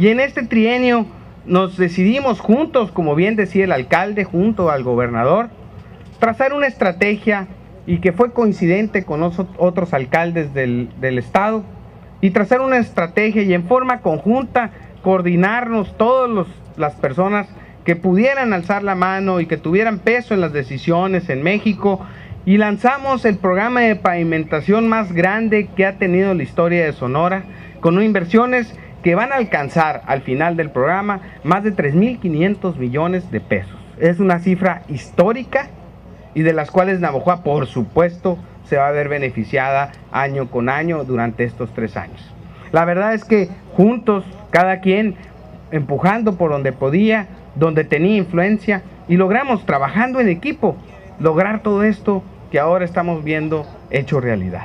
Y en este trienio nos decidimos juntos, como bien decía el alcalde, junto al gobernador, trazar una estrategia y que fue coincidente con otros alcaldes del estado, y trazar una estrategia y en forma conjunta coordinarnos todas las personas que pudieran alzar la mano y que tuvieran peso en las decisiones en México, y lanzamos el programa de pavimentación más grande que ha tenido la historia de Sonora, con inversiones que van a alcanzar al final del programa más de 3.500 millones de pesos. Es una cifra histórica y de las cuales Navojoa, por supuesto, se va a ver beneficiada año con año durante estos 3 años. La verdad es que juntos, cada quien empujando por donde podía, donde tenía influencia, y logramos, trabajando en equipo, lograr todo esto que ahora estamos viendo hecho realidad.